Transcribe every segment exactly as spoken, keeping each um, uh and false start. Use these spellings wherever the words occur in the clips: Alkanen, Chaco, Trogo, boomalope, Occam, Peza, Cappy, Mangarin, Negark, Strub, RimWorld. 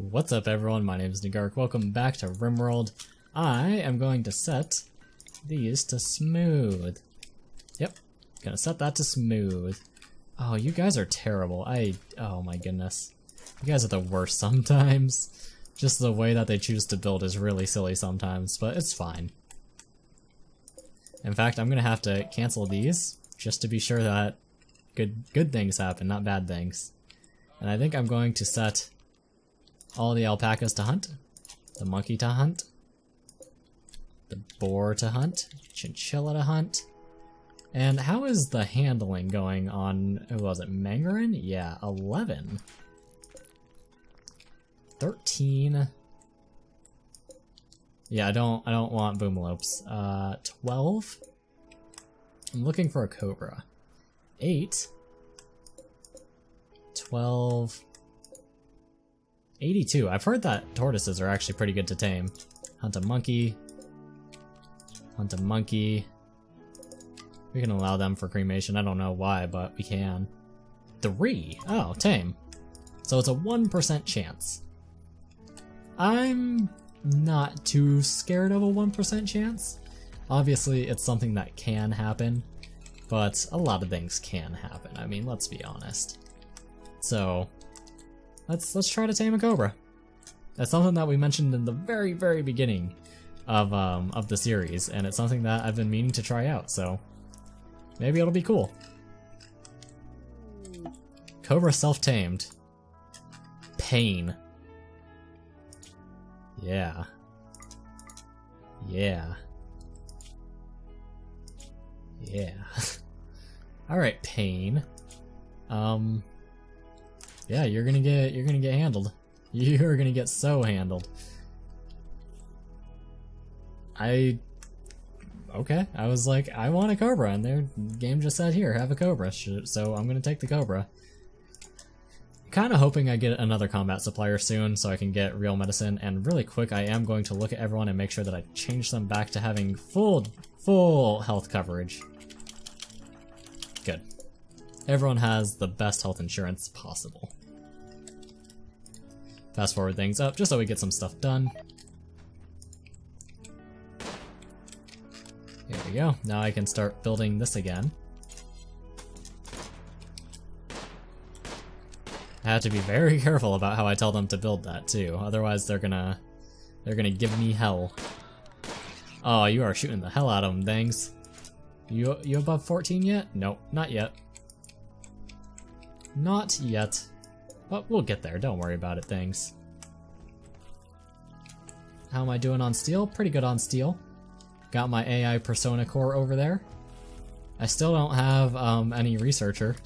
What's up everyone, my name is Negark, welcome back to RimWorld. I am going to set these to smooth. Yep, gonna set that to smooth. Oh, you guys are terrible. I, oh my goodness. You guys are the worst sometimes. Just the way that they choose to build is really silly sometimes, but it's fine. In fact, I'm gonna have to cancel these just to be sure that good good things happen, not bad things. And I think I'm going to set all the alpacas to hunt, the monkey to hunt, the boar to hunt, chinchilla to hunt. And how is the handling going on, who was it, Mangarin? Yeah, eleven. thirteen. Yeah, I don't I don't want boomalopes. Uh twelve. I'm looking for a cobra. eight. twelve. eighty-two. I've heard that tortoises are actually pretty good to tame. Hunt a monkey. Hunt a monkey. We can allow them for cremation. I don't know why, but we can. three. Oh, tame. So it's a one percent chance. I'm not too scared of a one percent chance. Obviously, it's something that can happen, but a lot of things can happen. I mean, let's be honest. So, let's let's try to tame a cobra. That's something that we mentioned in the very, very beginning of um of the series, and it's something that I've been meaning to try out. So, maybe it'll be cool. Cobra self-tamed. Pain. Yeah. Yeah. Yeah. Alright, Pain. Um Yeah, you're gonna get you're gonna get handled. You're gonna get so handled. I Okay, I was like, I want a cobra, and their game just said, here, have a cobra, so I'm gonna take the cobra. Kinda hoping I get another combat supplier soon so I can get real medicine, and really quick I am going to look at everyone and make sure that I change them back to having full, full health coverage. Good. Everyone has the best health insurance possible. Fast forward things up just so we get some stuff done. There we go. Now I can start building this again. I have to be very careful about how I tell them to build that too, otherwise they're gonna they're gonna give me hell. Oh, you are shooting the hell out of them things. You you above fourteen yet? Nope, not yet. Not yet. But we'll get there, don't worry about it, things. How am I doing on steel? Pretty good on steel. Got my A I Persona Core over there. I still don't have um, any researcher.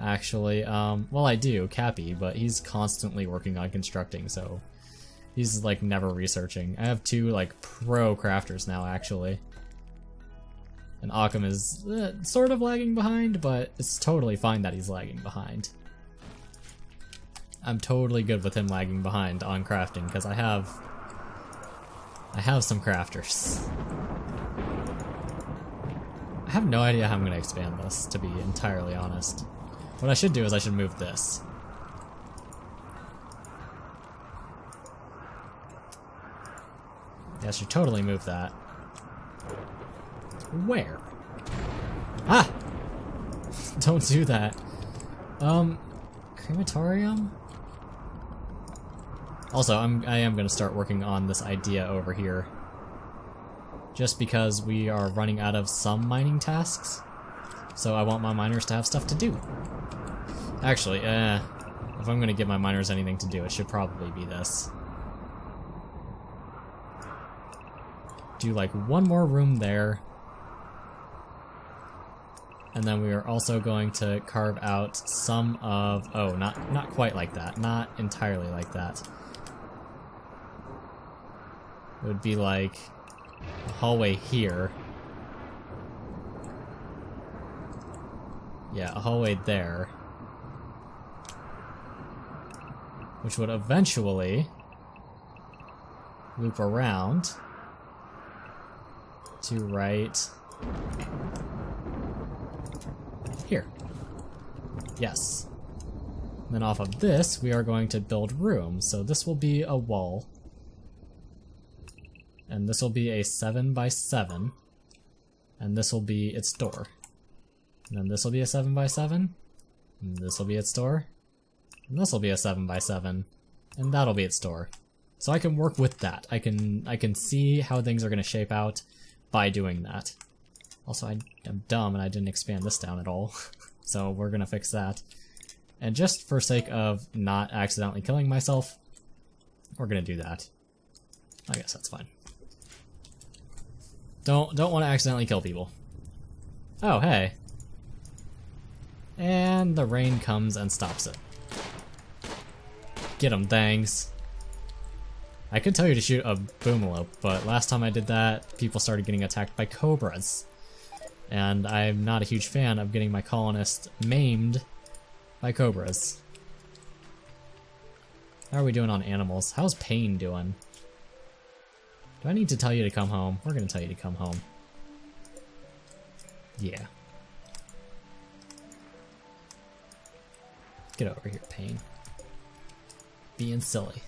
Actually, um, well I do, Cappy, but he's constantly working on constructing, so he's like never researching. I have two like pro crafters now, actually. And Occam is eh, sort of lagging behind, but it's totally fine that he's lagging behind. I'm totally good with him lagging behind on crafting, because I have, I have some crafters. I have no idea how I'm going to expand this, to be entirely honest. What I should do is I should move this. Yeah, I should totally move that. Where? Ah! Don't do that. Um, crematorium? Also, I'm, I am going to start working on this idea over here. Just because we are running out of some mining tasks. So I want my miners to have stuff to do. Actually, eh, if I'm gonna give my miners anything to do, it should probably be this. Do like one more room there. And then we are also going to carve out some of, oh, not, not quite like that, not entirely like that. It would be like a hallway here. Yeah, a hallway there. Which would eventually loop around to right here. Yes. And then off of this, we are going to build rooms. So this will be a wall. And this will be a seven by seven. And this will be its door. And then this will be a seven by seven. And this will be its door. And this will be a seven by seven. And that'll be its door. So I can work with that. I can I can see how things are going to shape out by doing that. Also, I, I'm dumb and I didn't expand this down at all. So we're going to fix that. And just for sake of not accidentally killing myself, we're going to do that. I guess that's fine. Don't don't want to accidentally kill people. Oh, hey. And the rain comes and stops it. Get 'em, thangs. I could tell you to shoot a boomalope, but last time I did that, people started getting attacked by cobras. And I'm not a huge fan of getting my colonists maimed by cobras. How are we doing on animals? How's Pain doing? Do I need to tell you to come home? We're gonna tell you to come home. Yeah. Get over here, Pain. Being silly.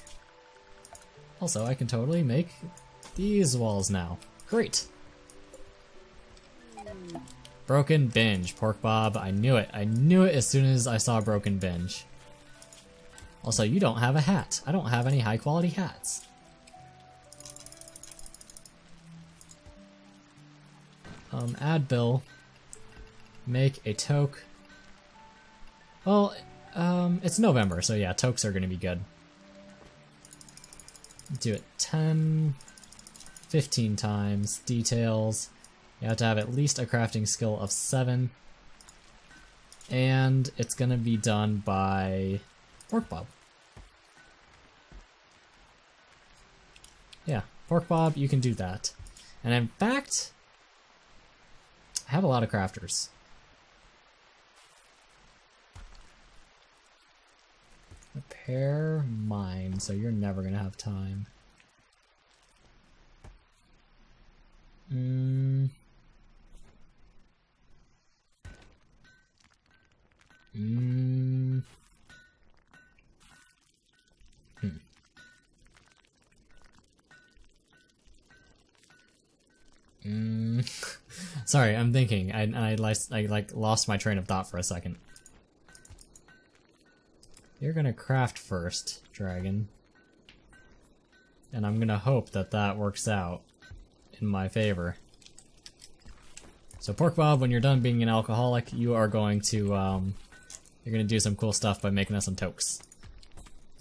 Also, I can totally make these walls now. Great! Broken Binge, Pork Bob. I knew it. I knew it as soon as I saw Broken Binge. Also, you don't have a hat. I don't have any high quality hats. Um, Advil. Make a toque. Well, um, it's November, so yeah, toques are gonna be good. Do it ten, fifteen times. Details. You have to have at least a crafting skill of seven. And it's gonna be done by Pork Bob. Yeah, Pork Bob, you can do that. And in fact, I have a lot of crafters. Repair mine, so you're never gonna have time. Mm. Mm. Hmm. Mm. Sorry, I'm thinking. I I like I like lost my train of thought for a second. You're gonna craft first, dragon. And I'm gonna hope that that works out in my favor. So Pork Bob, when you're done being an alcoholic, you are going to, um, you're gonna do some cool stuff by making us some toques.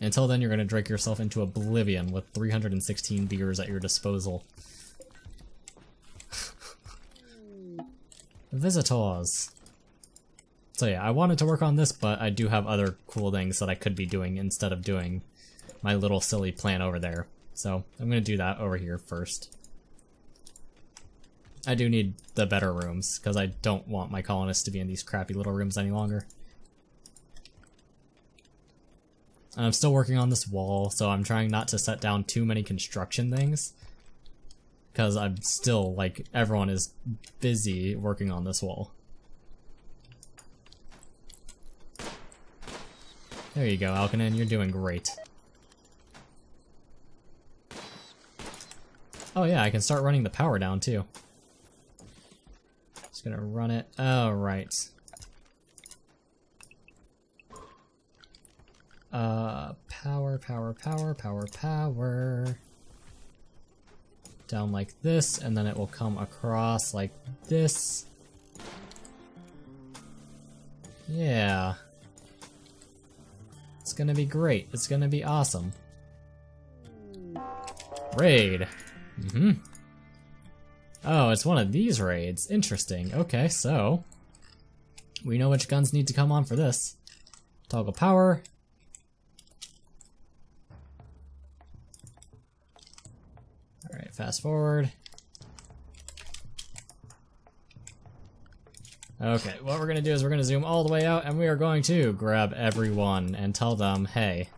Until then, you're gonna drink yourself into oblivion with three hundred sixteen beers at your disposal. Visitors. So yeah, I wanted to work on this, but I do have other cool things that I could be doing instead of doing my little silly plan over there. So I'm gonna do that over here first. I do need the better rooms, because I don't want my colonists to be in these crappy little rooms any longer. And I'm still working on this wall, so I'm trying not to set down too many construction things. Because I'm still, like, everyone is busy working on this wall. There you go, Alkanen, you're doing great. Oh yeah, I can start running the power down too. Just gonna run it, oh right. Uh, power, power, power, power, power. Down like this, and then it will come across like this. Yeah. It's gonna be great. It's gonna be awesome. Raid. Mm-hmm. Oh, it's one of these raids. Interesting. Okay, so we know which guns need to come on for this. Toggle power. Alright, fast forward. Okay, what we're gonna do is we're gonna zoom all the way out and we are going to grab everyone and tell them, hey,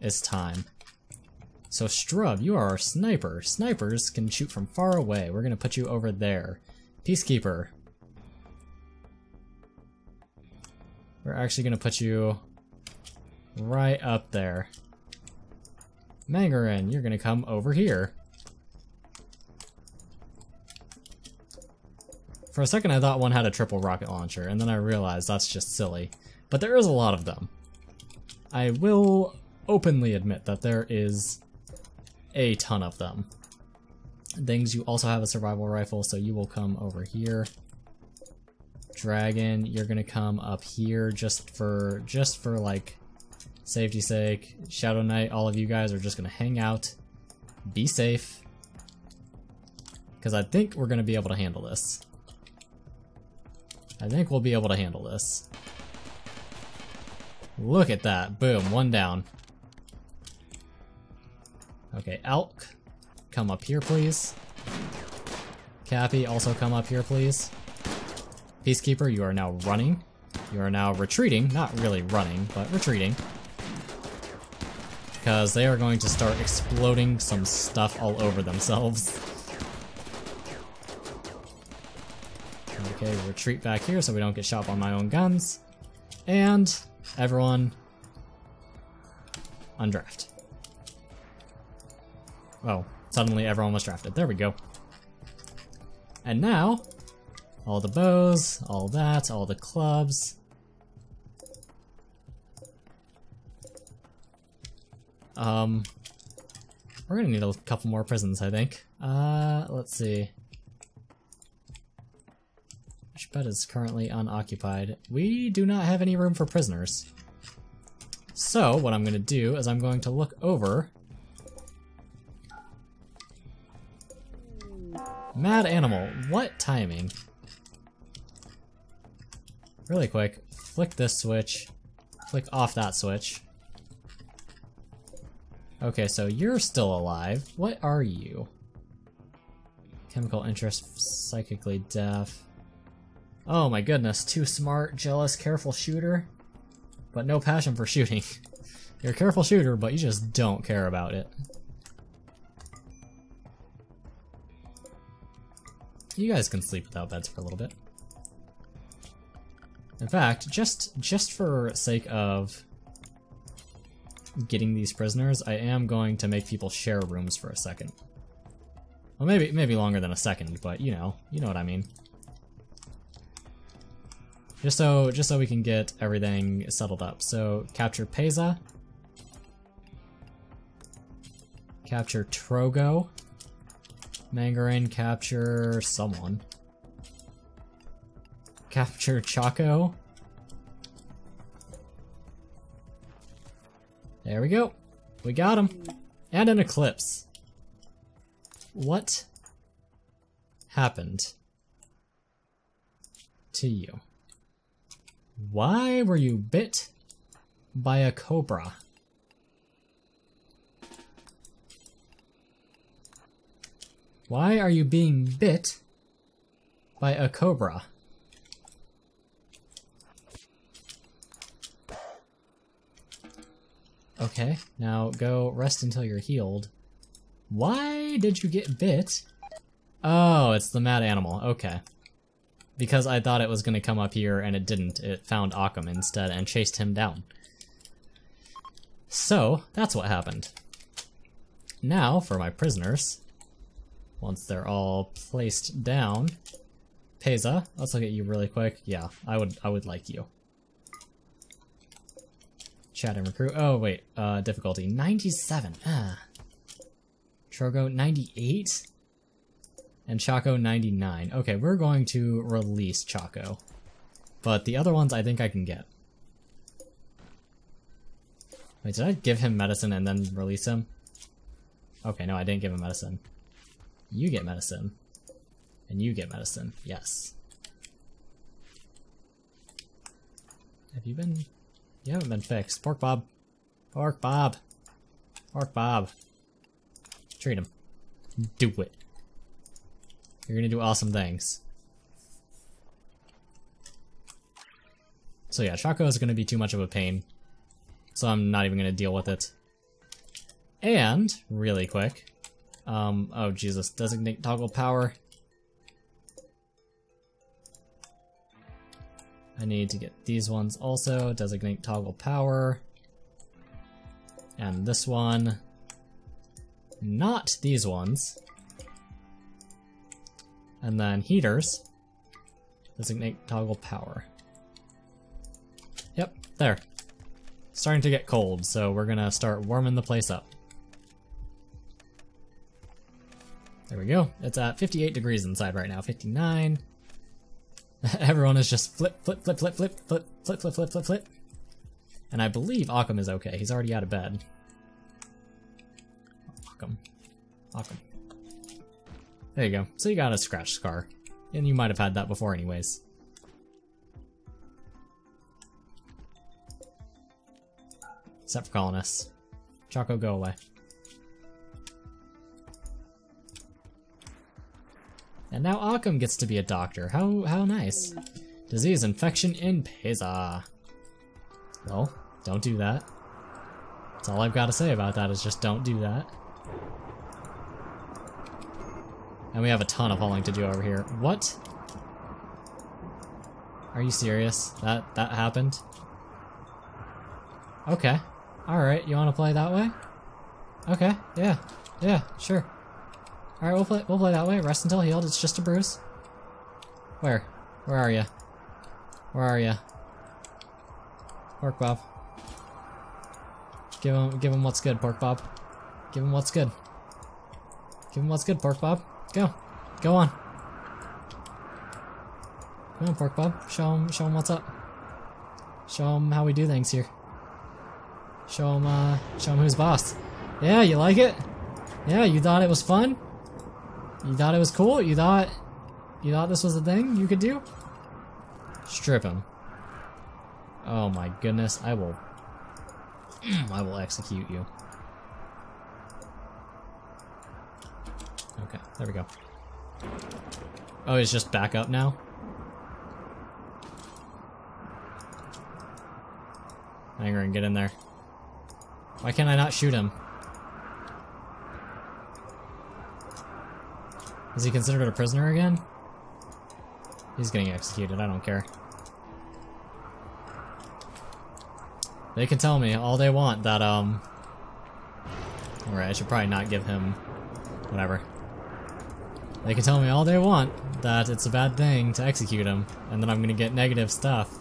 it's time. So Strub, you are our sniper. Snipers can shoot from far away. We're gonna put you over there. Peacekeeper. Where actually gonna put you right up there. Mangarin, you're gonna come over here. For a second I thought one had a triple rocket launcher, and then I realized that's just silly. But there is a lot of them. I will openly admit that there is a ton of them. Things, you also have a survival rifle, so you will come over here. Dragon, you're gonna come up here just for, just for like safety's sake. Shadow Knight, all of you guys are just gonna hang out. Be safe. Because I think we're gonna be able to handle this. I think we'll be able to handle this. Look at that. Boom, one down. Okay, Alk, come up here, please. Cappy, also come up here, please. Peacekeeper, you are now running. You are now retreating. Not really running, but retreating. Because they are going to start exploding some stuff all over themselves. Okay, retreat back here so we don't get shot by my own guns. And everyone, undraft. Oh, suddenly everyone was drafted. There we go. And now, all the bows, all that, all the clubs. Um, we're gonna need a couple more prisons, I think. Uh, let's see. Which bed is currently unoccupied? We do not have any room for prisoners. So, what I'm gonna do is I'm going to look over. Mad Animal, what timing? Really quick, flick this switch, flick off that switch. Okay, so you're still alive. What are you? Chemical interest, psychically deaf. Oh my goodness, too smart, jealous, careful shooter, but no passion for shooting. You're a careful shooter, but you just don't care about it. You guys can sleep without beds for a little bit. In fact, just just for sake of getting these prisoners, I am going to make people share rooms for a second. Well, maybe maybe longer than a second, but you know, you know what I mean. Just so just so we can get everything settled up. So capture Peza, capture Trogo. Mangarin, capture someone. Capture Chaco. There we go. We got him. And an eclipse. What happened to you? Why were you bit by a cobra? Why are you being bit by a cobra? Okay, now go rest until you're healed. Why did you get bit? Oh, it's the mad animal, okay. Because I thought it was gonna come up here and it didn't. It found Occam instead and chased him down. So, that's what happened. Now, for my prisoners. Once they're all placed down. Peza, let's look at you really quick. Yeah, I would I would like you. Chat and recruit. Oh wait, uh difficulty. ninety-seven. Ah. Trogo ninety-eight. And Chaco ninety-nine. Okay, we're going to release Chaco. But the other ones I think I can get. Wait, did I give him medicine and then release him? Okay, no, I didn't give him medicine. You get medicine, and you get medicine, yes. Have you been, you haven't been fixed. Pork Bob, Pork Bob, Pork Bob. Treat him, do it. You're gonna do awesome things. So yeah, Chaco is gonna be too much of a pain, so I'm not even gonna deal with it. And, really quick, Um, oh Jesus, designate toggle power. I need to get these ones also, designate toggle power, and this one, not these ones, and then heaters, designate toggle power. Yep, there. Starting to get cold, so we're gonna start warming the place up. There we go. It's at fifty-eight degrees inside right now, fifty-nine. Everyone is just flip, flip, flip, flip, flip, flip, flip, flip, flip, flip, flip. And I believe Occam is okay. He's already out of bed. Occam. Occam. There you go. So you got a scratch scar. And you might have had that before anyways. Except for colonists. Choco, go away. And now Occam gets to be a doctor. How how nice. Disease infection in Pisa. Well, don't do that. That's all I've got to say about that is just don't do that. And we have a ton of hauling to do over here. What? Are you serious? That that happened? Okay. Alright, you wanna play that way? Okay, yeah. Yeah, sure. All right, we'll play. We'll play that way. Rest until healed. It's just a bruise. Where? Where are you? Where are you? Pork Bob. Give him. Give him what's good, Pork Bob. Give him what's good. Give him what's good, Pork Bob. Go. Go on. Come on, Pork Bob. Show him. Show him what's up. Show him how we do things here. Show him. Uh, show him who's boss. Yeah, you like it? Yeah, you thought it was fun? You thought it was cool? You thought you thought this was a thing you could do? Strip him. Oh my goodness, I will I will execute you. Okay, there we go. Oh, he's just back up now? Hanger and get in there. Why can't I not shoot him? Is he considered a prisoner again? He's getting executed, I don't care. They can tell me all they want that, um... Alright, I should probably not give him... whatever. They can tell me all they want that it's a bad thing to execute him, and then I'm gonna get negative stuff,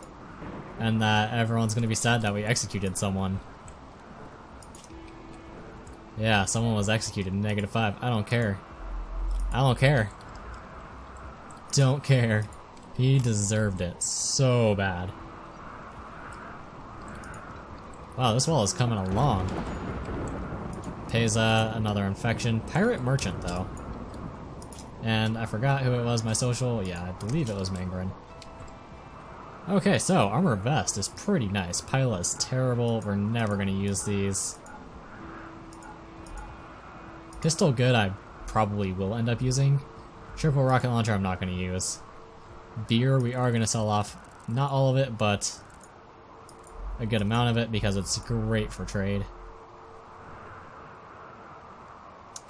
and that everyone's gonna be sad that we executed someone. Yeah, someone was executed, negative five, I don't care. I don't care. Don't care. He deserved it so bad. Wow, this wall is coming along. Pesa, another infection. Pirate merchant, though. And I forgot who it was, my social. Yeah, I believe it was Mangrin. Okay, so armor vest is pretty nice. Pila is terrible. We're never going to use these. Pistol good, I... probably will end up using. Triple rocket launcher I'm not going to use. Beer we are going to sell off. Not all of it, but a good amount of it because it's great for trade.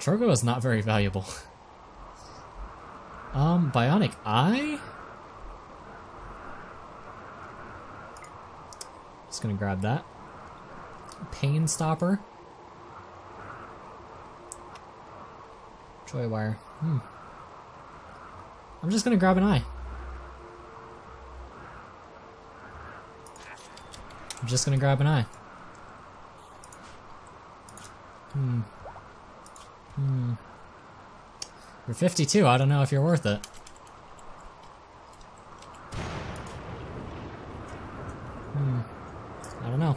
Trogo is not very valuable. um, Bionic Eye? Just going to grab that. Pain Stopper. Joy wire. Hmm. I'm just gonna grab an eye. I'm just gonna grab an eye. Hmm. Hmm. You're fifty-two, I don't know if you're worth it. Hmm. I don't know.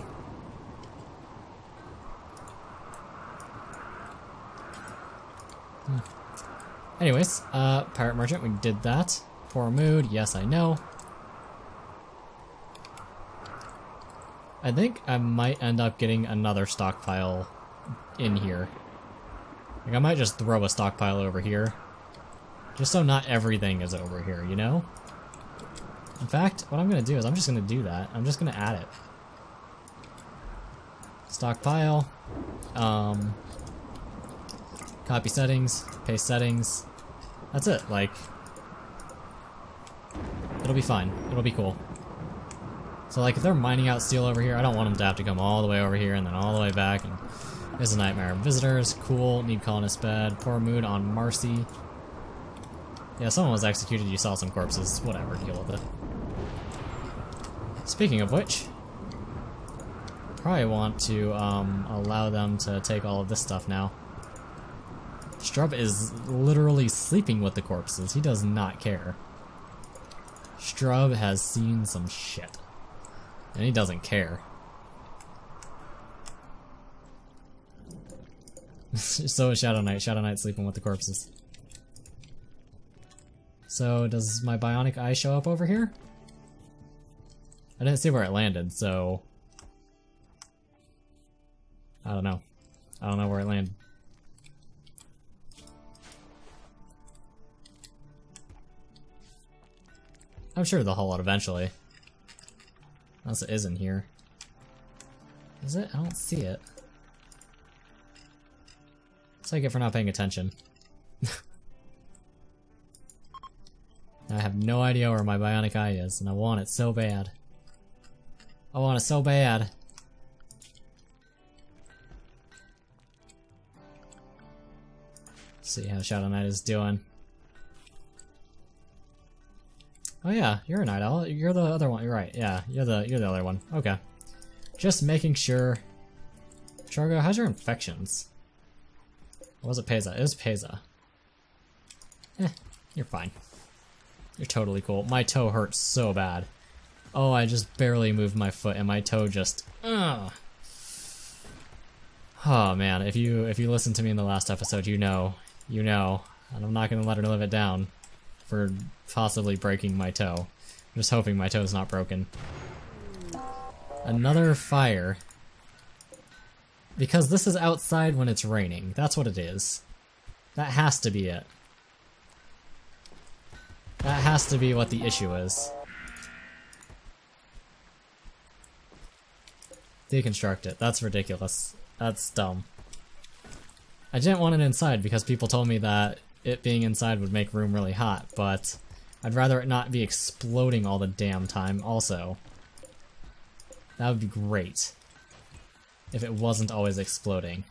Anyways, uh, Pirate Merchant, we did that. Poor mood, yes I know. I think I might end up getting another stockpile in here. Like I might just throw a stockpile over here. Just so not everything is over here, you know? In fact, what I'm gonna do is I'm just gonna do that. I'm just gonna add it. Stockpile. Um... Copy settings, paste settings. That's it, like... It'll be fine. It'll be cool. So like if they're mining out steel over here, I don't want them to have to come all the way over here and then all the way back, and it's a nightmare. Visitors, cool, need colonist bed, poor mood on Marcy. Yeah, someone was executed, you saw some corpses, whatever, deal with it. Speaking of which, probably want to um, allow them to take all of this stuff now. Strub is literally sleeping with the corpses, he does not care. Strub has seen some shit, and he doesn't care. So is Shadow Knight. Shadow Knight sleeping with the corpses. So does my bionic eye show up over here? I didn't see where it landed, so I don't know. I don't know where it landed. I'm sure they'll haul it eventually. Unless it isn't here. Is it? I don't see it. That's what I get for not paying attention. I have no idea where my bionic eye is, and I want it so bad. I want it so bad. Let's see how Shadow Knight is doing. Oh yeah, you're a night owl. You're the other one. You're right. Yeah, you're the you're the other one. Okay. Just making sure. Chargo, how's your infections? Or was it Peza? It was Peza. Eh, you're fine. You're totally cool. My toe hurts so bad. Oh, I just barely moved my foot and my toe just ugh. Oh man, if you if you listened to me in the last episode, you know. You know. And I'm not gonna let her live it down. For possibly breaking my toe. I'm just hoping my toe's not broken. Another fire. Because this is outside when it's raining. That's what it is. That has to be it. That has to be what the issue is. Deconstruct it. That's ridiculous. That's dumb. I didn't want it inside because people told me that it being inside would make room really hot, but I'd rather it not be exploding all the damn time also. That would be great if it wasn't always exploding.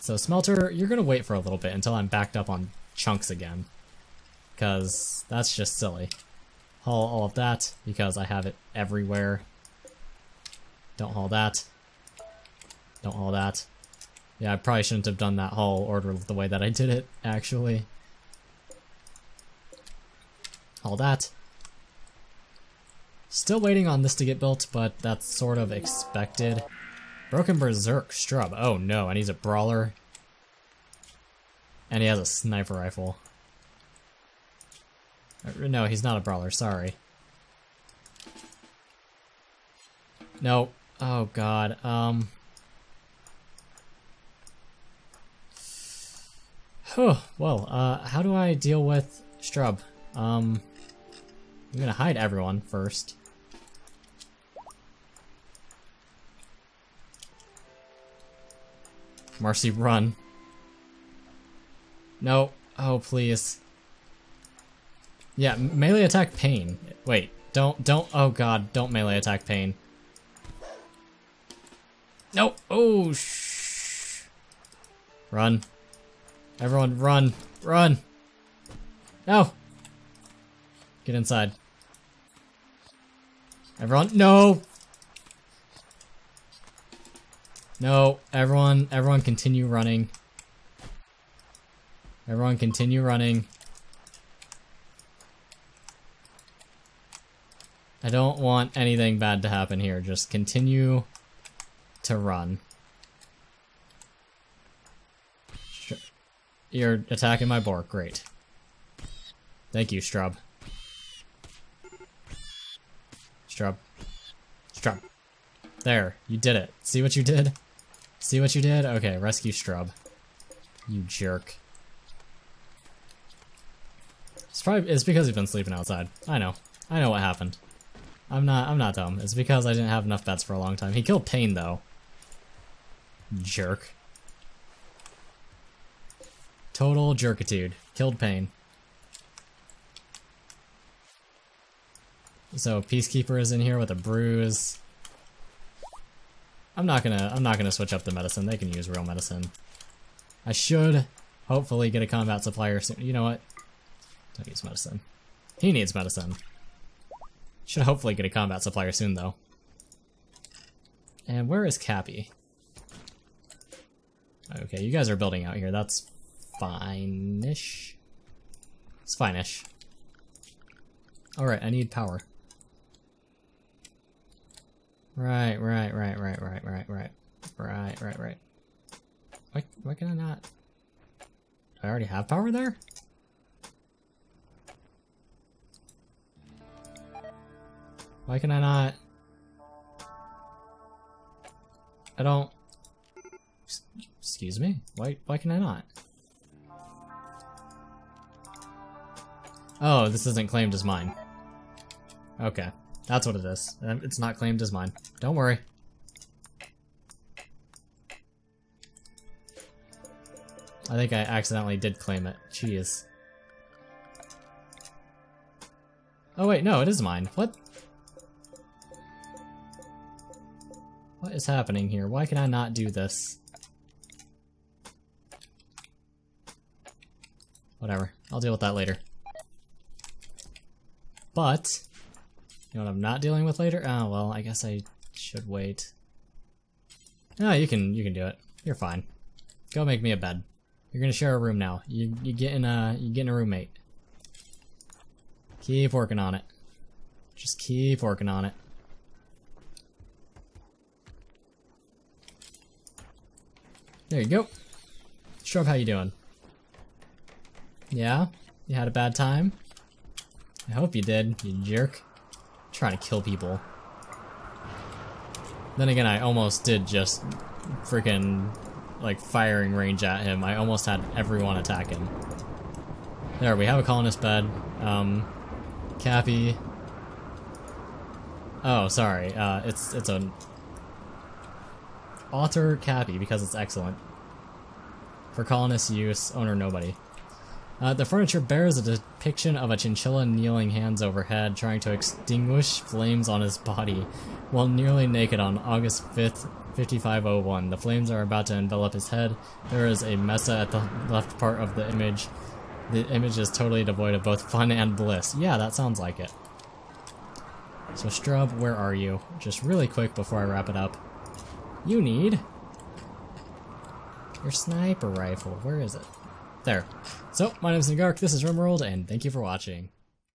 So Smelter, you're gonna wait for a little bit until I'm backed up on chunks again, because that's just silly. Haul all of that, because I have it everywhere. Don't haul that. Don't haul that. Yeah, I probably shouldn't have done that haul order the way that I did it, actually. All that. Still waiting on this to get built, but that's sort of expected. Broken Berserk Strub. Oh no, and he's a brawler. And he has a sniper rifle. No, he's not a brawler, sorry. No. Oh god, um... Oh, well, uh, how do I deal with Strub? Um, I'm gonna hide everyone first. Marcy, run. No. Oh, please. Yeah, melee attack Pain. Wait, don't, don't, oh god, don't melee attack Pain. No. Oh, shh. Run. Everyone, run! Run! No! Get inside. Everyone, no! No, everyone, everyone continue running. Everyone continue running. I don't want anything bad to happen here, just continue to run. You're attacking my boar, great. Thank you, Strub. Strub. Strub. There, you did it. See what you did? See what you did? Okay, rescue Strub. You jerk. It's probably it's because you've been sleeping outside. I know. I know what happened. I'm not I'm not dumb. It's because I didn't have enough bets for a long time. He killed Pain though. Jerk. Total jerkitude. Killed Pain. So Peacekeeper is in here with a bruise. I'm not gonna I'm not gonna switch up the medicine. They can use real medicine. I should hopefully get a combat supplier soon. You know what? Don't use medicine. He needs medicine. Should hopefully get a combat supplier soon though. And where is Cappy? Okay, you guys are building out here. That's fine-ish. It's fine-ish. Alright, I need power. Right, right, right, right, right, right, right. Right, right, right. Why, why can I not? Do I already have power there? Why can I not? I don't... Excuse me? Why, why can I not? Oh, this isn't claimed as mine. Okay, that's what it is. It's not claimed as mine. Don't worry. I think I accidentally did claim it. Jeez. Oh wait, no, it is mine. What? What is happening here? Why can I not do this? Whatever. I'll deal with that later. But, you know what I'm not dealing with later? Oh, well, I guess I should wait. No, you can you can do it. You're fine. Go make me a bed. You're gonna share a room now. You you getting a you getting a roommate. Keep working on it. Just keep working on it. There you go. Shrub, how you doing? Yeah? You had a bad time? I hope you did, you jerk. I'm trying to kill people. Then again, I almost did just freaking like firing range at him. I almost had everyone attack him. There, we have a colonist bed. Um, Cappy. Oh, sorry. Uh, it's it's an Otter Cappy because it's excellent for colonist use. Owner nobody. Uh, the furniture bears a depiction of a chinchilla kneeling hands overhead, trying to extinguish flames on his body. While nearly naked on August fifth, fifty-five oh one, the flames are about to envelop his head. There is a mesa at the left part of the image. The image is totally devoid of both fun and bliss. Yeah, that sounds like it. So Strub, where are you? Just really quick before I wrap it up. You need your sniper rifle. Where is it? There. So, my name is Negark, this is RimWorld, and thank you for watching.